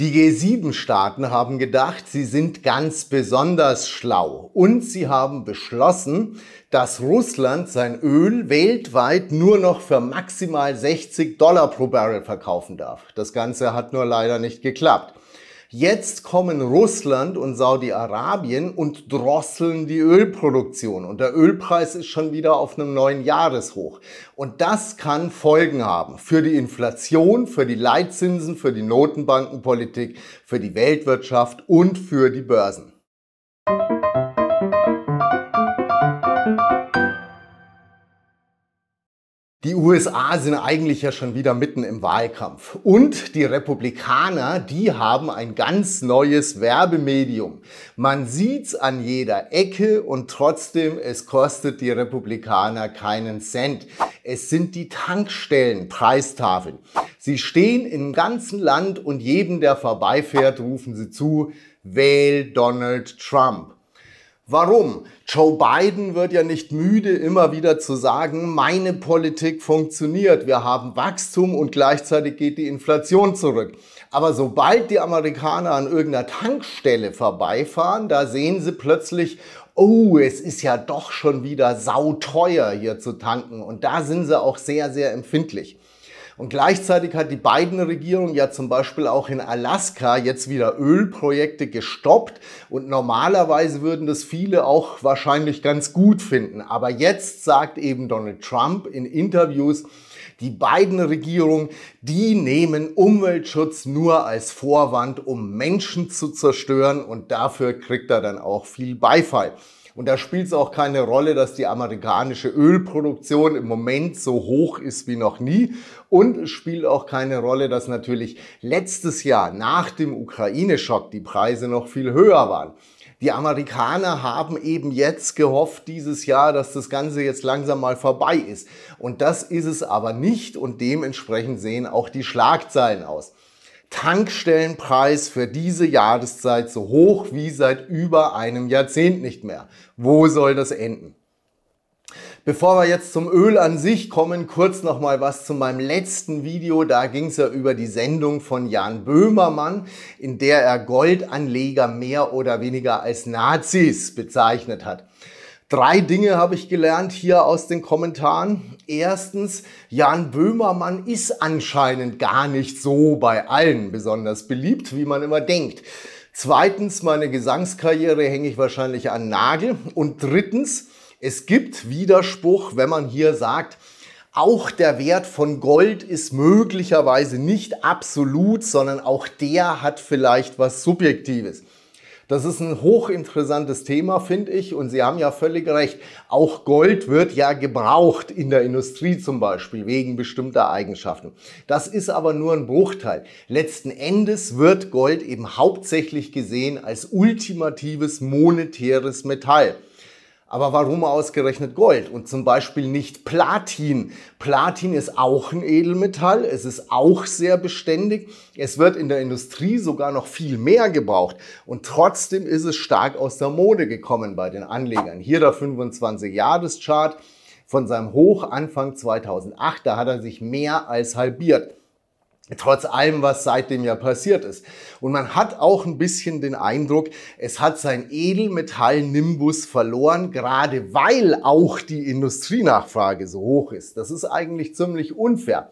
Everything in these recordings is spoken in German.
Die G7-Staaten haben gedacht, sie sind ganz besonders schlau und sie haben beschlossen, dass Russland sein Öl weltweit nur noch für maximal $60 pro Barrel verkaufen darf. Das Ganze hat nur leider nicht geklappt. Jetzt kommen Russland und Saudi-Arabien und drosseln die Ölproduktion und der Ölpreis ist schon wieder auf einem neuen Jahreshoch. Und das kann Folgen haben für die Inflation, für die Leitzinsen, für die Notenbankenpolitik, für die Weltwirtschaft und für die Börsen. Die USA sind eigentlich ja schon wieder mitten im Wahlkampf und die Republikaner, die haben ein ganz neues Werbemedium. Man sieht's an jeder Ecke und trotzdem, es kostet die Republikaner keinen Cent. Es sind die Tankstellen-Preistafeln. Sie stehen im ganzen Land und jedem, der vorbeifährt, rufen sie zu: Wähl Donald Trump. Warum? Joe Biden wird ja nicht müde, immer wieder zu sagen, meine Politik funktioniert, wir haben Wachstum und gleichzeitig geht die Inflation zurück. Aber sobald die Amerikaner an irgendeiner Tankstelle vorbeifahren, da sehen sie plötzlich, oh, es ist ja doch schon wieder sauteuer hier zu tanken. Und da sind sie auch sehr, sehr empfindlich. Und gleichzeitig hat die Biden-Regierung ja zum Beispiel auch in Alaska jetzt wieder Ölprojekte gestoppt und normalerweise würden das viele auch wahrscheinlich ganz gut finden. Aber jetzt sagt eben Donald Trump in Interviews, die Biden-Regierung, die nehmen Umweltschutz nur als Vorwand, um Menschen zu zerstören und dafür kriegt er dann auch viel Beifall. Und da spielt es auch keine Rolle, dass die amerikanische Ölproduktion im Moment so hoch ist wie noch nie. Und es spielt auch keine Rolle, dass natürlich letztes Jahr nach dem Ukraine-Schock die Preise noch viel höher waren. Die Amerikaner haben eben jetzt gehofft dieses Jahr, dass das Ganze jetzt langsam mal vorbei ist. Und das ist es aber nicht und dementsprechend sehen auch die Schlagzeilen aus. Tankstellenpreis für diese Jahreszeit so hoch wie seit über einem Jahrzehnt nicht mehr. Wo soll das enden? Bevor wir jetzt zum Öl an sich kommen, kurz nochmal was zu meinem letzten Video. Da ging es ja über die Sendung von Jan Böhmermann, in der er Goldanleger mehr oder weniger als Nazis bezeichnet hat. 3 Dinge habe ich gelernt hier aus den Kommentaren. Erstens, Jan Böhmermann ist anscheinend gar nicht so bei allen besonders beliebt, wie man immer denkt. Zweitens, meine Gesangskarriere hänge ich wahrscheinlich an Nagel. Und drittens, es gibt Widerspruch, wenn man hier sagt, auch der Wert von Gold ist möglicherweise nicht absolut, sondern auch der hat vielleicht was Subjektives. Das ist ein hochinteressantes Thema, finde ich, und Sie haben ja völlig recht. Auch Gold wird ja gebraucht in der Industrie zum Beispiel, wegen bestimmter Eigenschaften. Das ist aber nur ein Bruchteil. Letzten Endes wird Gold eben hauptsächlich gesehen als ultimatives monetäres Metall. Aber warum ausgerechnet Gold und zum Beispiel nicht Platin? Platin ist auch ein Edelmetall, es ist auch sehr beständig, es wird in der Industrie sogar noch viel mehr gebraucht und trotzdem ist es stark aus der Mode gekommen bei den Anlegern. Hier der 25-Jahres-Chart von seinem Hoch Anfang 2008, da hat er sich mehr als halbiert. Trotz allem, was seitdem ja passiert ist. Und man hat auch ein bisschen den Eindruck, es hat sein Edelmetall-Nimbus verloren, gerade weil auch die Industrienachfrage so hoch ist. Das ist eigentlich ziemlich unfair.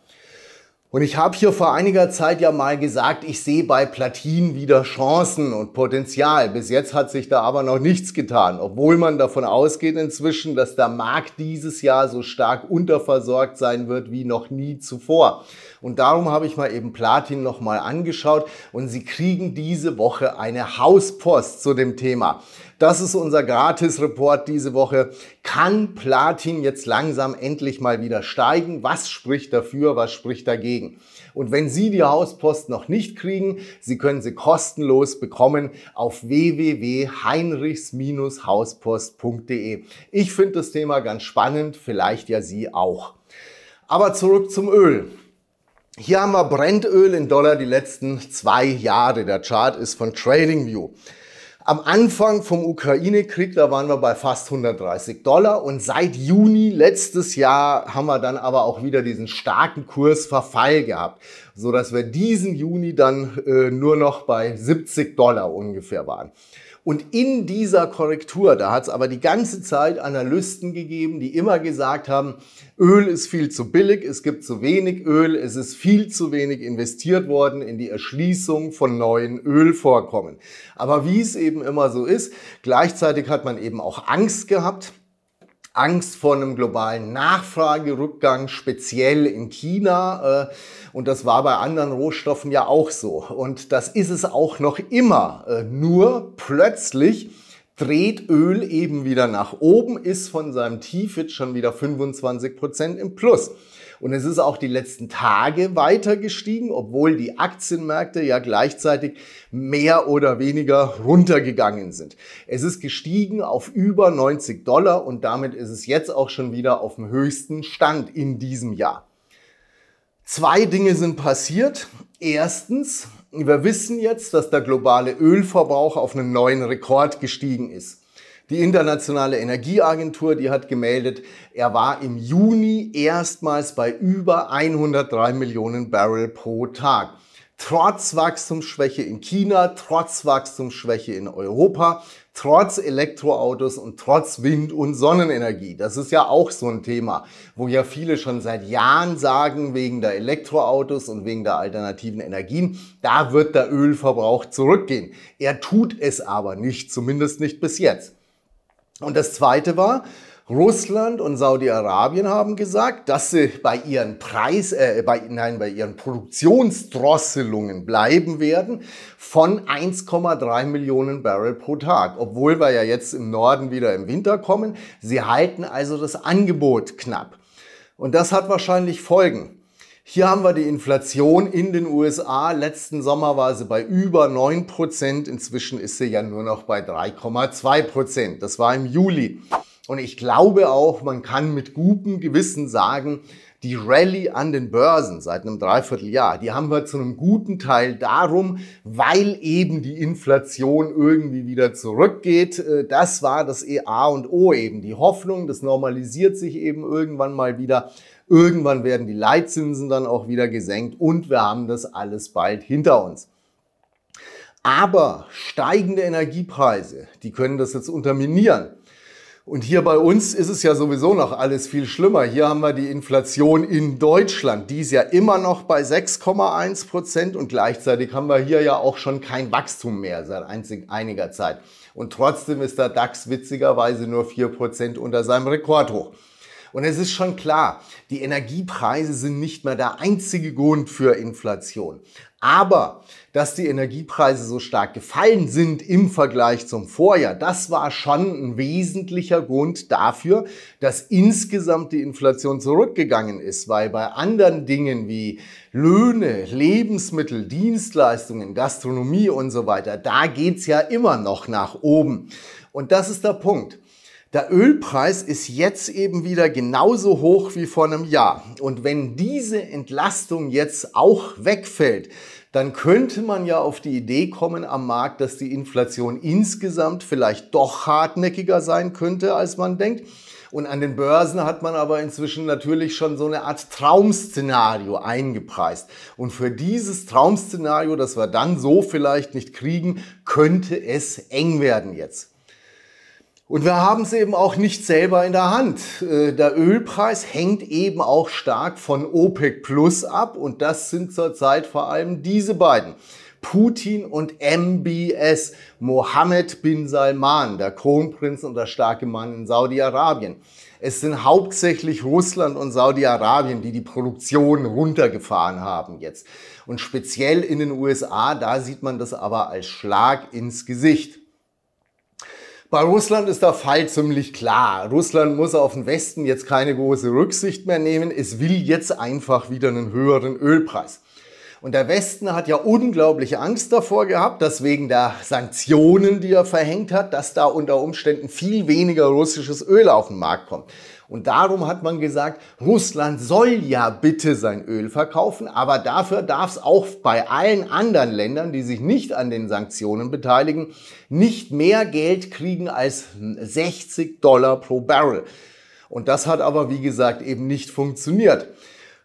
Und ich habe hier vor einiger Zeit ja mal gesagt, ich sehe bei Platin wieder Chancen und Potenzial. Bis jetzt hat sich da aber noch nichts getan, obwohl man davon ausgeht inzwischen, dass der Markt dieses Jahr so stark unterversorgt sein wird wie noch nie zuvor. Und darum habe ich mal eben Platin nochmal angeschaut und Sie kriegen diese Woche eine Hauspost zu dem Thema. Das ist unser Gratis-Report diese Woche. Kann Platin jetzt langsam endlich mal wieder steigen? Was spricht dafür, was spricht dagegen? Und wenn Sie die Hauspost noch nicht kriegen, Sie können sie kostenlos bekommen auf www.heinrichs-hauspost.de. Ich finde das Thema ganz spannend, vielleicht ja Sie auch. Aber zurück zum Öl. Hier haben wir Brentöl in Dollar die letzten 2 Jahre. Der Chart ist von TradingView. Am Anfang vom Ukraine-Krieg, da waren wir bei fast $130 und seit Juni letztes Jahr haben wir dann aber auch wieder diesen starken Kursverfall gehabt, so dass wir diesen Juni dann nur noch bei $70 ungefähr waren. Und in dieser Korrektur, da hat es aber die ganze Zeit Analysten gegeben, die immer gesagt haben, Öl ist viel zu billig, es gibt zu wenig Öl, es ist viel zu wenig investiert worden in die Erschließung von neuen Ölvorkommen. Aber wie es eben immer so ist, gleichzeitig hat man eben auch Angst gehabt. Angst vor einem globalen Nachfragerückgang, speziell in China. Und das war bei anderen Rohstoffen ja auch so. Und das ist es auch noch immer. Nur plötzlich dreht Öl eben wieder nach oben, ist von seinem Tief jetzt schon wieder 25% im Plus. Und es ist auch die letzten Tage weiter gestiegen, obwohl die Aktienmärkte ja gleichzeitig mehr oder weniger runtergegangen sind. Es ist gestiegen auf über $90 und damit ist es jetzt auch schon wieder auf dem höchsten Stand in diesem Jahr. Zwei Dinge sind passiert. Erstens, wir wissen jetzt, dass der globale Ölverbrauch auf einen neuen Rekord gestiegen ist. Die Internationale Energieagentur, die hat gemeldet, er war im Juni erstmals bei über 103 Millionen Barrel pro Tag. Trotz Wachstumsschwäche in China, trotz Wachstumsschwäche in Europa, trotz Elektroautos und trotz Wind- und Sonnenenergie. Das ist ja auch so ein Thema, wo ja viele schon seit Jahren sagen, wegen der Elektroautos und wegen der alternativen Energien, da wird der Ölverbrauch zurückgehen. Er tut es aber nicht, zumindest nicht bis jetzt. Und das Zweite war, Russland und Saudi-Arabien haben gesagt, dass sie bei ihren Produktionsdrosselungen bleiben werden von 1,3 Millionen Barrel pro Tag, obwohl wir ja jetzt im Norden wieder im Winter kommen. Sie halten also das Angebot knapp. Und das hat wahrscheinlich Folgen. Hier haben wir die Inflation in den USA. Letzten Sommer war sie bei über 9%. Inzwischen ist sie ja nur noch bei 3,2%. Das war im Juli. Und ich glaube auch, man kann mit gutem Gewissen sagen, die Rallye an den Börsen seit einem Dreivierteljahr, die haben wir zu einem guten Teil darum, weil eben die Inflation irgendwie wieder zurückgeht. Das war das A und O eben, die Hoffnung, das normalisiert sich eben irgendwann mal wieder. Irgendwann werden die Leitzinsen dann auch wieder gesenkt und wir haben das alles bald hinter uns. Aber steigende Energiepreise, die können das jetzt unterminieren. Und hier bei uns ist es ja sowieso noch alles viel schlimmer. Hier haben wir die Inflation in Deutschland. Die ist ja immer noch bei 6,1% und gleichzeitig haben wir hier ja auch schon kein Wachstum mehr seit einiger Zeit. Und trotzdem ist der DAX witzigerweise nur 4% unter seinem Rekordhoch. Und es ist schon klar, die Energiepreise sind nicht mehr der einzige Grund für Inflation. Aber dass die Energiepreise so stark gefallen sind im Vergleich zum Vorjahr, das war schon ein wesentlicher Grund dafür, dass insgesamt die Inflation zurückgegangen ist. Weil bei anderen Dingen wie Löhne, Lebensmittel, Dienstleistungen, Gastronomie und so weiter, da geht's ja immer noch nach oben. Und das ist der Punkt. Der Ölpreis ist jetzt eben wieder genauso hoch wie vor einem Jahr. Und wenn diese Entlastung jetzt auch wegfällt, dann könnte man ja auf die Idee kommen am Markt, dass die Inflation insgesamt vielleicht doch hartnäckiger sein könnte, als man denkt. Und an den Börsen hat man aber inzwischen natürlich schon so eine Art Traum-Szenario eingepreist. Und für dieses Traum-Szenario, das wir dann so vielleicht nicht kriegen, könnte es eng werden jetzt. Und wir haben es eben auch nicht selber in der Hand. Der Ölpreis hängt eben auch stark von OPEC Plus ab und das sind zurzeit vor allem diese beiden. Putin und MBS, Mohammed bin Salman, der Kronprinz und der starke Mann in Saudi-Arabien. Es sind hauptsächlich Russland und Saudi-Arabien, die die Produktion runtergefahren haben jetzt. Und speziell in den USA, da sieht man das aber als Schlag ins Gesicht. Bei Russland ist der Fall ziemlich klar. Russland muss auf den Westen jetzt keine große Rücksicht mehr nehmen. Es will jetzt einfach wieder einen höheren Ölpreis. Und der Westen hat ja unglaubliche Angst davor gehabt, dass wegen der Sanktionen, die er verhängt hat, dass da unter Umständen viel weniger russisches Öl auf den Markt kommt. Und darum hat man gesagt, Russland soll ja bitte sein Öl verkaufen, aber dafür darf es auch bei allen anderen Ländern, die sich nicht an den Sanktionen beteiligen, nicht mehr Geld kriegen als $60 pro Barrel. Und das hat aber, wie gesagt, eben nicht funktioniert.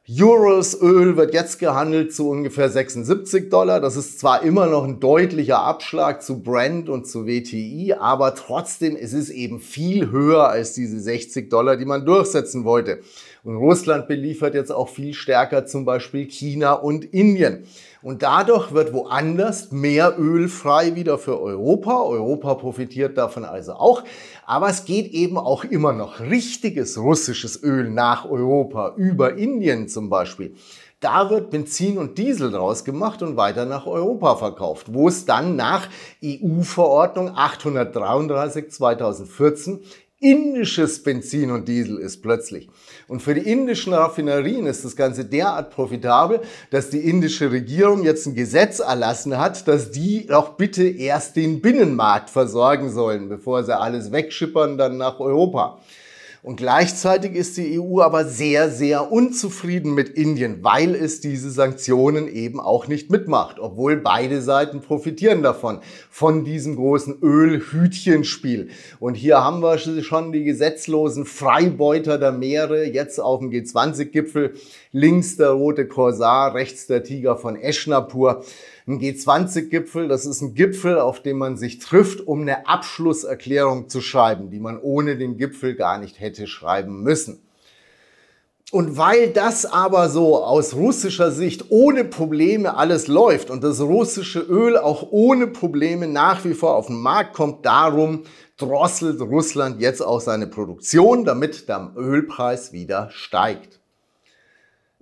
Urals Öl wird jetzt gehandelt zu ungefähr $76. Das ist zwar immer noch ein deutlicher Abschlag zu Brent und zu WTI, aber trotzdem ist es eben viel höher als diese $60, die man durchsetzen wollte. Und Russland beliefert jetzt auch viel stärker zum Beispiel China und Indien. Und dadurch wird woanders mehr Öl frei wieder für Europa. Europa profitiert davon also auch. Aber es geht eben auch immer noch richtiges russisches Öl nach Europa, über Indien zum Beispiel. Da wird Benzin und Diesel draus gemacht und weiter nach Europa verkauft, wo es dann nach EU-Verordnung 833 2014 indisches Benzin und Diesel ist plötzlich. Und für die indischen Raffinerien ist das Ganze derart profitabel, dass die indische Regierung jetzt ein Gesetz erlassen hat, dass die doch bitte erst den Binnenmarkt versorgen sollen, bevor sie alles wegschippern dann nach Europa. Und gleichzeitig ist die EU aber sehr, sehr unzufrieden mit Indien, weil es diese Sanktionen eben auch nicht mitmacht, obwohl beide Seiten profitieren davon, von diesem großen Ölhütchenspiel. Und hier haben wir schon die gesetzlosen Freibeuter der Meere, jetzt auf dem G20-Gipfel, links der rote Korsar, rechts der Tiger von Eschnapur. Ein G20-Gipfel, das ist ein Gipfel, auf dem man sich trifft, um eine Abschlusserklärung zu schreiben, die man ohne den Gipfel gar nicht hätte schreiben müssen. Und weil das aber so aus russischer Sicht ohne Probleme alles läuft und das russische Öl auch ohne Probleme nach wie vor auf den Markt kommt, darum drosselt Russland jetzt auch seine Produktion, damit der Ölpreis wieder steigt.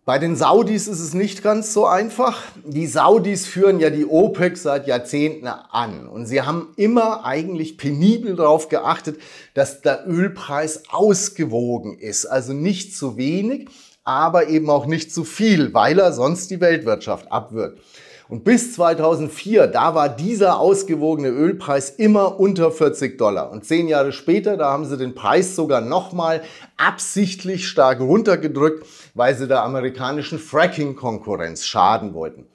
Bei den Saudis ist es nicht ganz so einfach. Die Saudis führen ja die OPEC seit Jahrzehnten an. Und sie haben immer eigentlich penibel darauf geachtet, dass der Ölpreis ausgewogen ist. Also nicht zu wenig, aber eben auch nicht zu viel, weil er sonst die Weltwirtschaft abwürgt. Und bis 2004, da war dieser ausgewogene Ölpreis immer unter $40. Und 10 Jahre später, da haben sie den Preis sogar nochmal absichtlich stark runtergedrückt, weil sie der amerikanischen Fracking-Konkurrenz schaden wollten.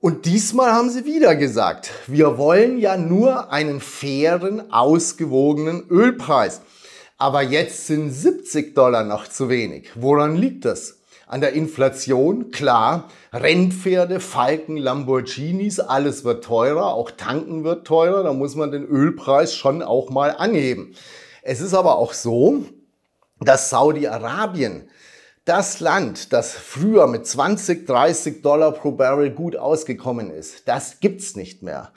Und diesmal haben sie wieder gesagt, wir wollen ja nur einen fairen, ausgewogenen Ölpreis. Aber jetzt sind $70 noch zu wenig. Woran liegt das? An der Inflation, klar, Rennpferde, Falken, Lamborghinis, alles wird teurer, auch Tanken wird teurer, da muss man den Ölpreis schon auch mal anheben. Es ist aber auch so, dass Saudi-Arabien, das Land, das früher mit $20, $30 pro Barrel gut ausgekommen ist, das gibt's nicht mehr.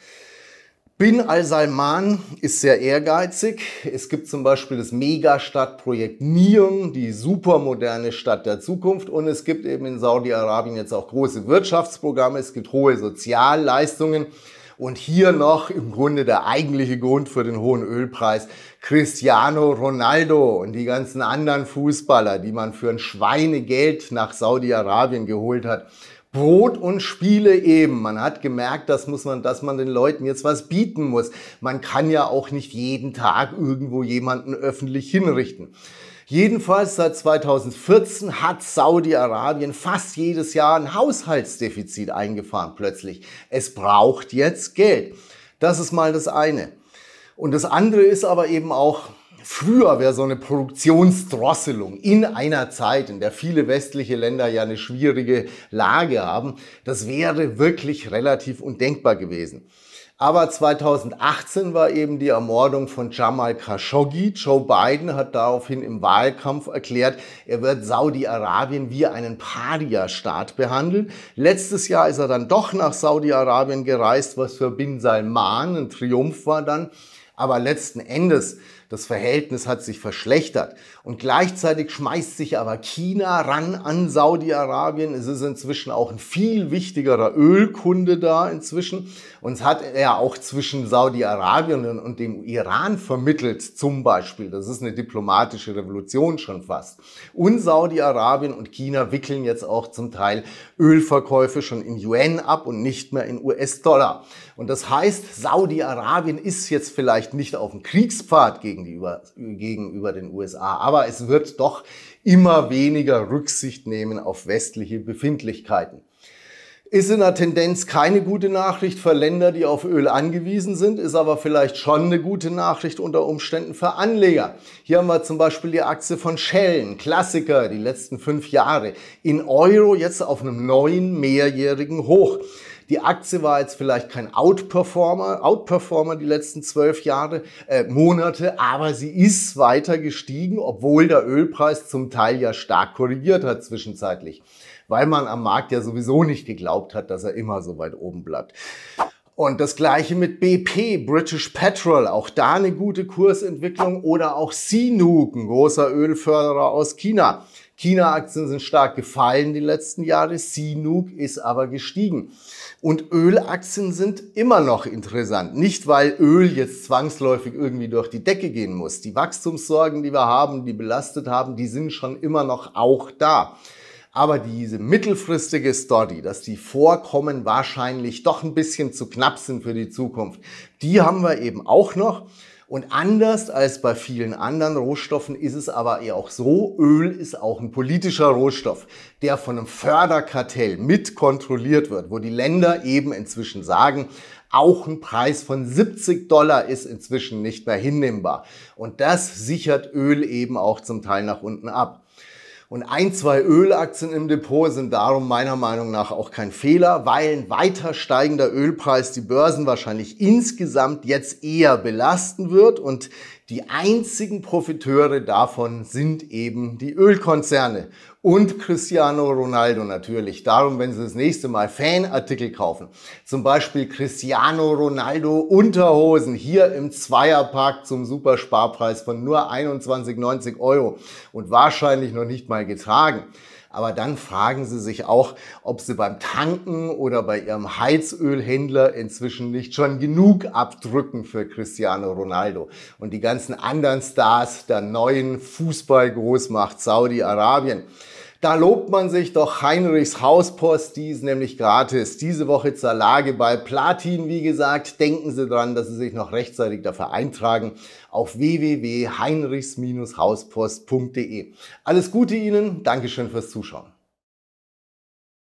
Bin al-Salman ist sehr ehrgeizig. Es gibt zum Beispiel das Megastadtprojekt Neom, die supermoderne Stadt der Zukunft. Und es gibt eben in Saudi-Arabien jetzt auch große Wirtschaftsprogramme, es gibt hohe Sozialleistungen. Und hier noch im Grunde der eigentliche Grund für den hohen Ölpreis, Cristiano Ronaldo und die ganzen anderen Fußballer, die man für ein Schweinegeld nach Saudi-Arabien geholt hat. Brot und Spiele eben. Man hat gemerkt, dass man den Leuten jetzt was bieten muss. Man kann ja auch nicht jeden Tag irgendwo jemanden öffentlich hinrichten. Jedenfalls seit 2014 hat Saudi-Arabien fast jedes Jahr ein Haushaltsdefizit eingefahren plötzlich. Es braucht jetzt Geld. Das ist mal das eine. Und das andere ist aber eben auch, früher wäre so eine Produktionsdrosselung in einer Zeit, in der viele westliche Länder ja eine schwierige Lage haben, das wäre wirklich relativ undenkbar gewesen. Aber 2018 war eben die Ermordung von Jamal Khashoggi. Joe Biden hat daraufhin im Wahlkampf erklärt, er wird Saudi-Arabien wie einen Paria-Staat behandeln. Letztes Jahr ist er dann doch nach Saudi-Arabien gereist, was für Bin Salman ein Triumph war dann. Aber letzten Endes, Das Verhältnis hat sich verschlechtert. Und gleichzeitig schmeißt sich aber China ran an Saudi-Arabien. Es ist inzwischen auch ein viel wichtigerer Ölkunde da inzwischen. Und es hat er auch zwischen Saudi-Arabien und dem Iran vermittelt zum Beispiel. Das ist eine diplomatische Revolution schon fast. Und Saudi-Arabien und China wickeln jetzt auch zum Teil Ölverkäufe schon in Yuan ab und nicht mehr in US-Dollar. Und das heißt, Saudi-Arabien ist jetzt vielleicht nicht auf dem Kriegspfad gegenüber den USA, aber es wird doch immer weniger Rücksicht nehmen auf westliche Befindlichkeiten. Ist in der Tendenz keine gute Nachricht für Länder, die auf Öl angewiesen sind, ist aber vielleicht schon eine gute Nachricht unter Umständen für Anleger. Hier haben wir zum Beispiel die Aktie von Shell, ein Klassiker, die letzten 5 Jahre, in Euro jetzt auf einem neuen mehrjährigen Hoch. Die Aktie war jetzt vielleicht kein Outperformer die letzten 12 Jahre, Monate, aber sie ist weiter gestiegen, obwohl der Ölpreis zum Teil ja stark korrigiert hat zwischenzeitlich, weil man am Markt ja sowieso nicht geglaubt hat, dass er immer so weit oben bleibt. Und das gleiche mit BP, British Petroleum, auch da eine gute Kursentwicklung, oder auch Sinopec, ein großer Ölförderer aus China. China-Aktien sind stark gefallen die letzten Jahre, Sinopec ist aber gestiegen. Und Ölaktien sind immer noch interessant. Nicht, weil Öl jetzt zwangsläufig irgendwie durch die Decke gehen muss. Die Wachstumssorgen, die wir haben, die belastet haben, die sind schon immer noch auch da. Aber diese mittelfristige Story, dass die Vorkommen wahrscheinlich doch ein bisschen zu knapp sind für die Zukunft, die haben wir eben auch noch. Und anders als bei vielen anderen Rohstoffen ist es aber eher auch so, Öl ist auch ein politischer Rohstoff, der von einem Förderkartell mit kontrolliert wird, wo die Länder eben inzwischen sagen, auch ein Preis von $70 ist inzwischen nicht mehr hinnehmbar. Und das sichert Öl eben auch zum Teil nach unten ab. Und ein, zwei Ölaktien im Depot sind darum meiner Meinung nach auch kein Fehler, weil ein weiter steigender Ölpreis die Börsen wahrscheinlich insgesamt jetzt eher belasten wird. Und die einzigen Profiteure davon sind eben die Ölkonzerne und Cristiano Ronaldo natürlich. Darum, wenn Sie das nächste Mal Fanartikel kaufen, zum Beispiel Cristiano Ronaldo Unterhosen hier im Zweierpack zum Supersparpreis von nur 21,90 € und wahrscheinlich noch nicht mal getragen. Aber dann fragen Sie sich auch, ob Sie beim Tanken oder bei Ihrem Heizölhändler inzwischen nicht schon genug abdrücken für Cristiano Ronaldo und die ganzen anderen Stars der neuen Fußballgroßmacht Saudi-Arabien. Da lobt man sich doch Heinrichs Hauspost, die ist nämlich gratis. Diese Woche zur Lage bei Platin, wie gesagt. Denken Sie dran, dass Sie sich noch rechtzeitig dafür eintragen auf www.heinrichs-hauspost.de. Alles Gute Ihnen, Dankeschön fürs Zuschauen.